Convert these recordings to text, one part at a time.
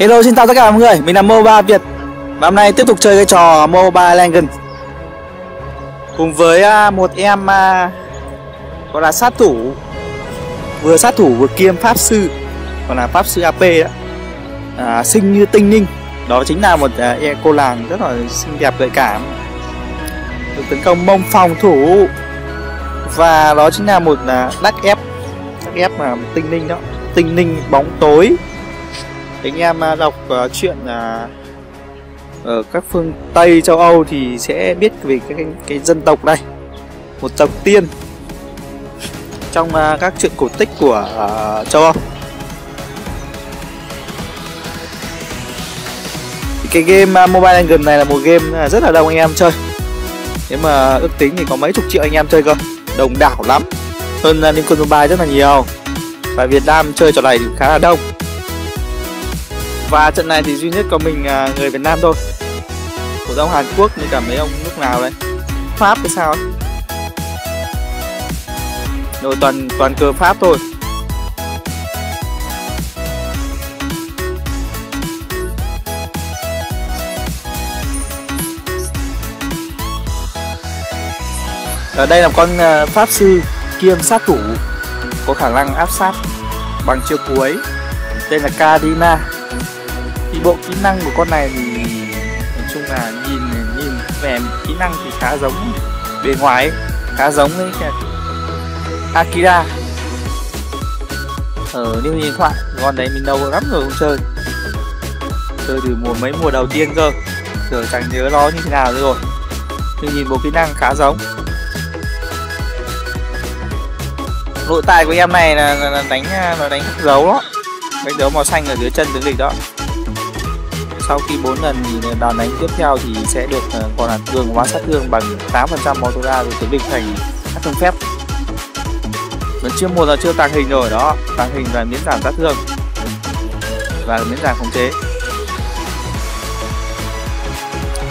Hello, xin chào tất cả mọi người, mình là MOBA Việt. Và hôm nay tiếp tục chơi cái trò Mobile Legends cùng với một em gọi là sát thủ, vừa sát thủ vừa kiêm pháp sư, còn là pháp sư AP đó. Xinh như tinh linh, đó chính là một cô làng rất là xinh đẹp gợi cảm, được tấn công mông phòng thủ, và đó chính là một lắc ép mà tinh linh đó, tinh linh bóng tối. Anh em đọc chuyện ở các phương Tây châu Âu thì sẽ biết về cái dân tộc này, một tộc tiên trong các chuyện cổ tích của châu Âu. Cái game Mobile Legends này là một game rất là đông anh em chơi. Nếu mà ước tính thì có mấy chục triệu anh em chơi cơ, đồng đảo lắm, hơn Liên Quân Mobile rất là nhiều. Và Việt Nam chơi trò này thì khá là đông. Và trận này thì duy nhất có mình người Việt Nam thôi. Cổ đông Hàn Quốc như cả mấy ông nước nào đấy, Pháp hay sao ấy. Rồi toàn cờ Pháp thôi. Ở đây là con pháp sư kiêm sát thủ, có khả năng áp sát bằng chiêu cuối, tên là Karina. Thì bộ kỹ năng của con này thì nói chung là nhìn về kỹ năng thì khá giống, bề ngoài khá giống với Akira ở New Điện Thoại. Con đấy mình lâu lắm rồi không chơi, từ mấy mùa đầu tiên cơ, giờ chẳng nhớ nó như thế nào nữa rồi. Nhưng nhìn bộ kỹ năng khá giống. Nội tại của em này là đánh các dấu đó, đánh dấu màu xanh ở dưới chân tướng địch đó. Sau khi 4 lần thì đòn đánh tiếp theo thì sẽ được còn là cường hóa sát thương bằng 8% máu tối đa, rồi tướng địch thành sát thương phép. Vẫn chưa một giờ chưa tàng hình rồi đó, tàng hình và miễn giảm sát thương và miễn giảm khống chế.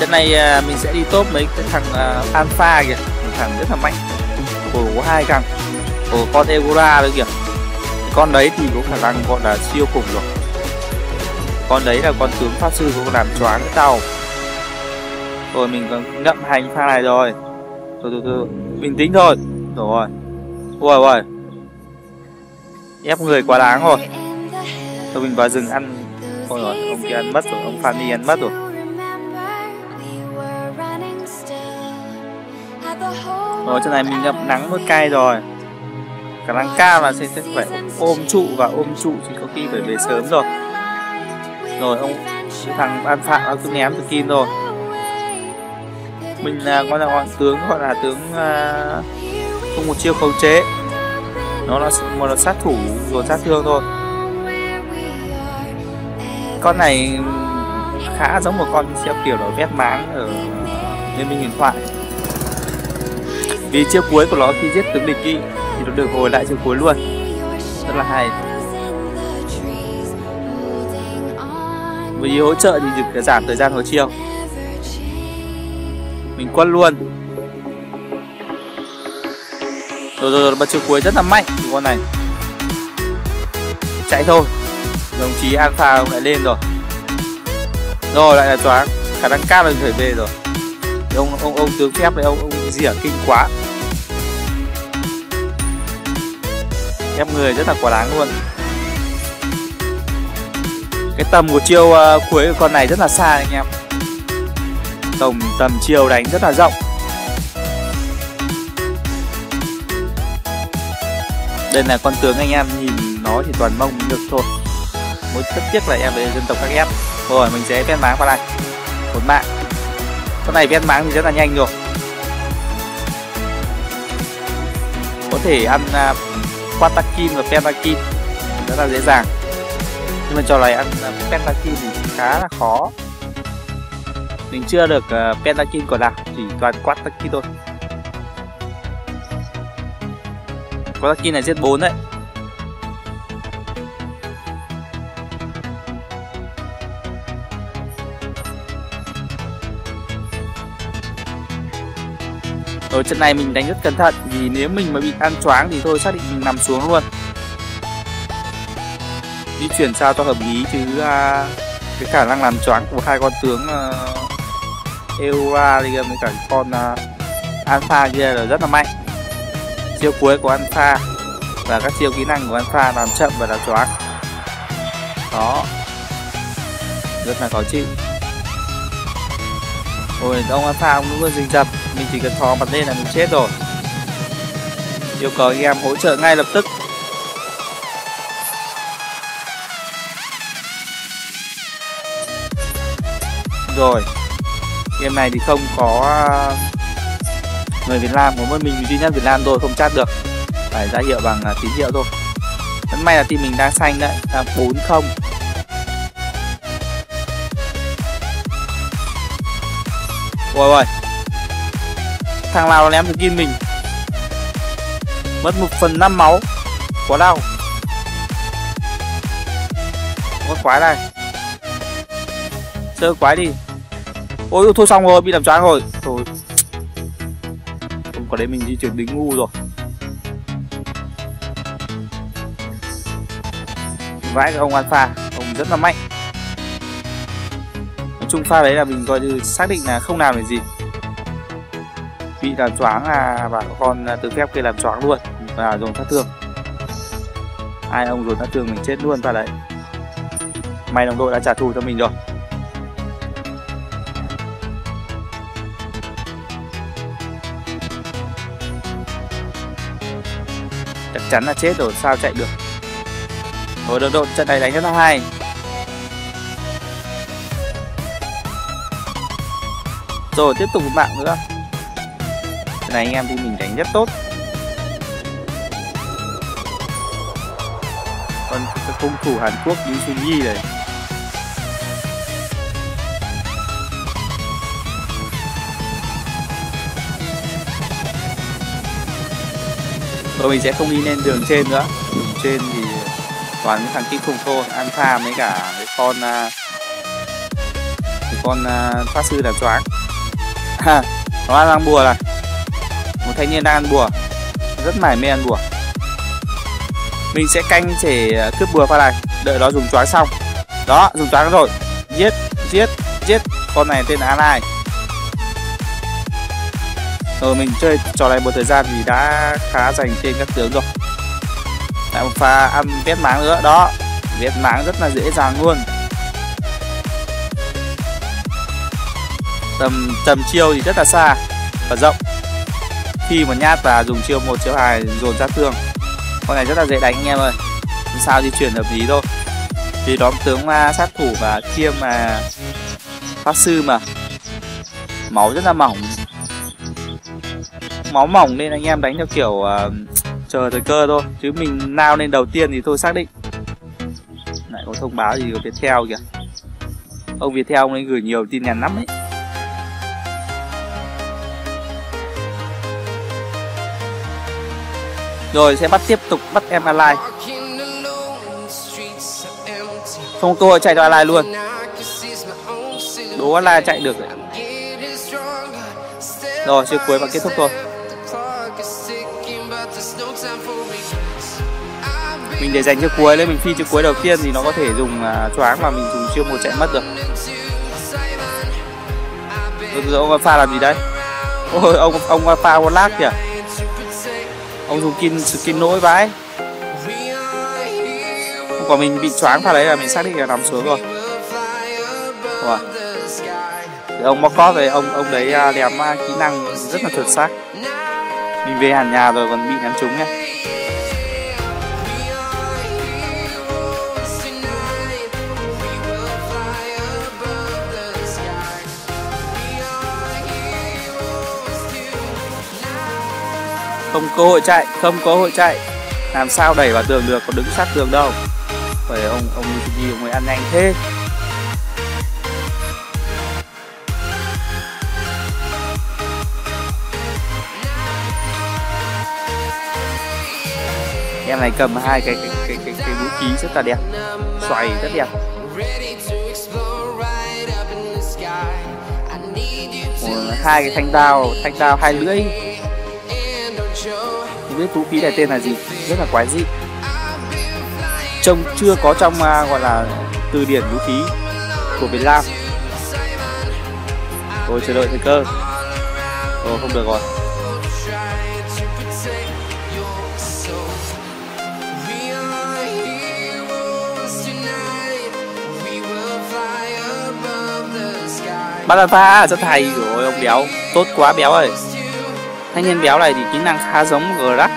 Trận này mình sẽ đi top mấy cái thằng Alpha kìa, một thằng rất là mạnh, của 2 thằng, của con Evora đấy kìa. Con đấy thì có khả năng gọi là siêu khủng rồi. Con đấy là con tướng pháp sư cũng làm choáng cái tàu. Rồi mình còn ngậm hành pha này rồi. Từ từ bình tĩnh thôi. Rồi. Ép người quá đáng rồi. Thôi mình vào rừng ăn. Ôi rồi, ông kia ăn mất rồi, ông Fanny ăn mất rồi. Rồi chỗ này mình ngậm nắng mất cay rồi. Khả năng cao là sẽ phải ôm trụ thì có khi phải về sớm rồi. Rồi thằng An Phạm nó cứ ném từ kim rồi. Mình là con tướng gọi là tướng không một chiêu khống chế, nó là một là sát thủ rồi sát thương thôi. Con này khá giống một con theo kiểu nó vét máng ở Liên Minh Huyền Thoại, vì chiêu cuối của nó khi giết tướng địch kỵ thì nó được hồi lại chiêu cuối luôn, rất là hay. Vì hỗ trợ thì được giảm thời gian hồi chiều. Mình quất luôn. Rồi bật chiều cuối rất là mạnh của con này. Chạy thôi. Đồng chí Alpha lại lên rồi. Rồi lại là choáng. Khả năng cao là phải về rồi. Ông tướng phép đấy, ông rỉa kinh quá. Ép người rất là quá đáng luôn. Cái tầm của chiêu cuối của con này rất là xa anh em. Tổng tầm chiêu đánh rất là rộng. Đây là con tướng anh em nhìn nó thì toàn mông được thôi. Mỗi tất tiếc là em về dân tộc các em. Rồi mình sẽ ven máng vào này. Một mạng. Con này ven máng thì rất là nhanh rồi. Có thể ăn Quatakin và Pentakin rất là dễ dàng. Nhưng mà trò này ăn Pentakin thì khá là khó. Mình chưa được Pentakin còn nào, chỉ toàn Quatakin thôi. Quatakin này giết 4 đấy. Rồi trận này mình đánh rất cẩn thận, vì nếu mình mà bị ăn choáng thì thôi xác định mình nằm xuống luôn. Di chuyển sao cho hợp lý chứ Cái khả năng làm choáng của hai con tướng Eula kia với cả con Alpha kia là rất là mạnh. Chiêu cuối của Alpha và các chiêu kỹ năng của Alpha làm chậm và làm choáng. Đó, rất là khó chịu. Ôi, ông Alpha ông luôn rình rập, mình chỉ cần thò mặt lên là mình chết rồi. Yêu cầu anh em hỗ trợ ngay lập tức. Rồi, game này thì không có người Việt Nam, có mỗi mình duy nhất Việt Nam thôi, không chat được, phải ra hiệu bằng tín hiệu thôi. Rất may là team mình đang xanh đấy, đang 4-0. Ôi ôi, thằng nào ném skin mình mất 1/5 máu, quá đau, mất quái này, chơi quái đi. Ôi thôi xong rồi, bị làm choáng rồi, thôi không có đấy, mình di chuyển đến ngu rồi. Vãi cái ông Alpha, ông rất là mạnh. Nói chung pha đấy là mình coi như xác định là không làm được gì. Bị làm choáng là bảo con từ phép kia làm choáng luôn và dồn sát thương. Ai ông dồn sát thương mình chết luôn pha đấy. May đồng đội đã trả thù cho mình rồi. Chắc chắn là chết rồi, sao chạy được. Rồi đồng đội trận này đánh rất là hay. Rồi tiếp tục một mạng nữa. Trận này anh em thì mình đánh rất tốt. Còn cung thủ Hàn Quốc Yu Sun Yi này. Rồi mình sẽ không đi lên đường trên nữa. Đường trên thì toàn những thằng kinh khủng thôi, Alpha với cả cái con pháp sư làm choáng. Nó đang ăn bùa này, một thanh niên đang ăn bùa, rất mải mê ăn bùa. Mình sẽ canh để cướp bùa pha này, đợi nó dùng choáng xong. Đó, dùng choáng rồi, giết con này tên là ai. Rồi mình chơi trò này một thời gian thì đã khá dành tên các tướng rồi. Lại một pha ăn vét máng nữa, đó, vét máng rất là dễ dàng luôn. Tầm chiêu thì rất là xa và rộng. Khi mà nhát và dùng chiêu 1 chiêu 2 dồn sát thương. Con này rất là dễ đánh anh em ơi. Sao di chuyển hợp lý thôi. Vì đóm tướng sát thủ và chiêm mà pháp sư mà. Máu rất là mỏng. Máu mỏng nên anh em đánh theo kiểu chờ thời cơ thôi. Chứ mình nào lên đầu tiên thì tôi xác định. Lại có thông báo gì của Viettel kìa. Ông Viettel ông ấy gửi nhiều tin nhắn lắm ấy. Rồi sẽ tiếp tục bắt em online. Không tôi chạy cho online luôn. Đố online chạy được rồi. Rồi chiều cuối và kết thúc thôi. Mình để dành chiều cuối lên, mình phi chiều cuối đầu tiên thì nó có thể dùng choáng mà mình dùng chiêu 1 chạy mất được. Rồi ông Alpha làm gì đấy? Ôi ông Alpha one lag kìa. Ông dùng skin nỗi vãi. Còn mình bị choáng pha đấy là mình xác định là nằm xuống rồi. Wow. Ông Mokov này, ông đấy đèm kỹ năng rất là chuẩn xác. Mình về hẳn nhà rồi còn bị ném trúng nhá. Không có hội chạy, làm sao đẩy vào tường được, có đứng sát tường đâu. Phải ông Yuji ông ấy ăn nhanh thế. Em này cầm hai cái vũ khí rất là đẹp, xoay rất đẹp. Hai cái thanh đao hai lưỡi. Không biết vũ khí này tên là gì, rất là quái dị, trông chưa có trong gọi là từ điển vũ khí. của Việt Nam. Ôi chờ đợi thời cơ. Ồ không được rồi. Bắt Alpha rất hay, rồi ông béo, tốt quá béo ơi. Thanh niên béo này thì kỹ năng khá giống G-Rack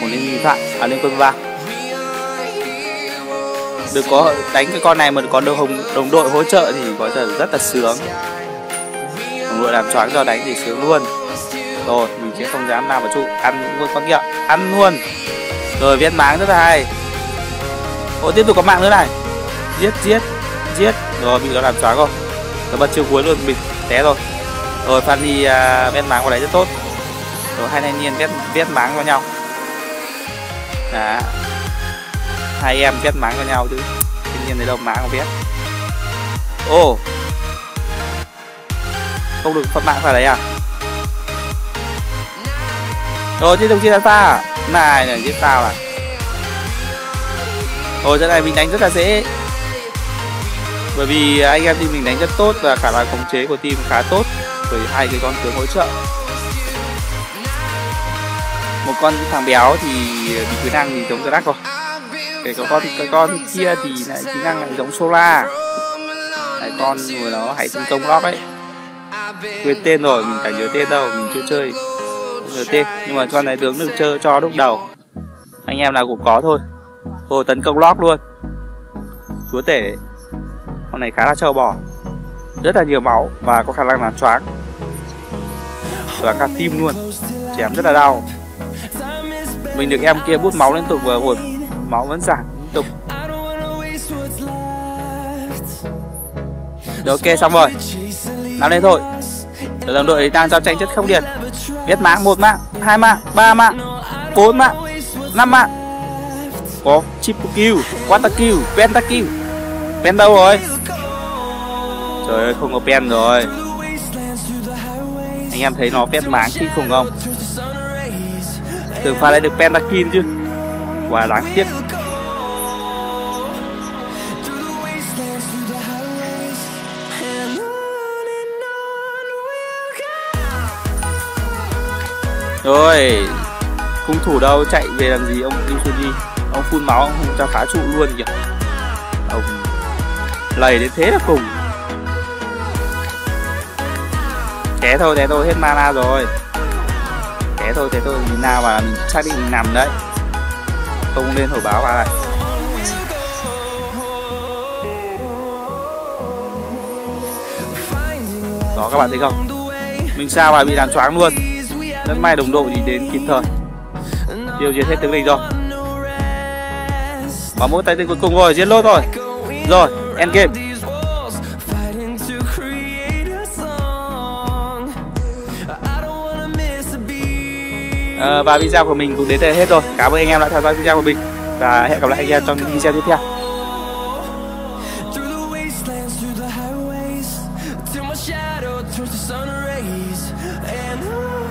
của Liên Quân Vàng. Được có đánh cái con này mà có đồng đội hỗ trợ thì có thể rất là sướng. Đồng đội làm choáng cho đánh thì sướng luôn. Rồi mình sẽ không dám nào vào trụ, ăn những con quắc kẹo, ăn luôn. Rồi viết máng rất là hay. Ôi tiếp tục có mạng nữa này. Giết. Rồi bị nó làm choáng không? Nó bật chiều cuối luôn, mình té rồi. Rồi Fanny vét máng của đấy rất tốt. Rồi hai thanh niên vét máng vào nhau. Đó. Hai em vét máng vào nhau chứ. Thanh niên đấy đâu máng không biết. Ô. Không được phát mạng phải đấy à? Rồi tiếp tục chia Alpha. Này này, giết tao này. Rồi trận này mình đánh rất là dễ. Bởi vì anh em team mình đánh rất tốt và khả năng khống chế của team khá tốt với hai cái con tướng hỗ trợ. Một con thằng béo thì kỹ năng thì giống G-Rack rồi. Cái con kia thì lại kỹ năng lại giống Sola. Lại con vừa nó hãy tấn công lóp ấy. Quên tên rồi, mình chẳng nhớ tên đâu, mình chưa chơi. Không nhớ tên, nhưng mà con này tướng được chơi cho lúc đầu. Anh em nào cũng có thôi. Rồi tấn công lóp luôn. Chúa tể. Con này khá là trâu bò, rất là nhiều máu và có khả năng làm choáng và cả tim luôn, chém rất là đau. Mình được em kia bút máu liên tục và hột máu vẫn giảm liên tục. Được, ok xong rồi, làm đây thôi. Đồng đội đang giao tranh chất không điền. Biết mạng, 1 mạng, 2 mạng, 3 mạng, 4 mạng, 5 mạng. Có triple kill, quarter kill, pentakill. Pen đâu rồi? Trời ơi không có pen rồi. Anh em thấy nó pen máng kinh khủng không? Tưởng pha lại được pentakin chứ. Quá đáng tiếc. Rồi cung thủ đâu, chạy về làm gì ông Yu Sun Yi? Ông phun máu ông không cho phá trụ luôn kìa. Ông lầy đến thế là cùng. Té thôi, hết mana rồi. Té thôi, mình nào mà mình xác định mình nằm đấy. Không nên hồi báo vào lại. Đó các bạn thấy không? Mình sao mà bị làm choáng luôn. Rất may đồng đội thì đến kịp thời. Điều diệt hết tướng địch rồi. Và mỗi tay tên cuối cùng rồi, giết lốt rồi. Rồi, end game. Và video của mình cũng đến đây hết rồi. Cảm ơn anh em đã theo dõi video của mình. Và hẹn gặp lại anh em trong những video tiếp theo.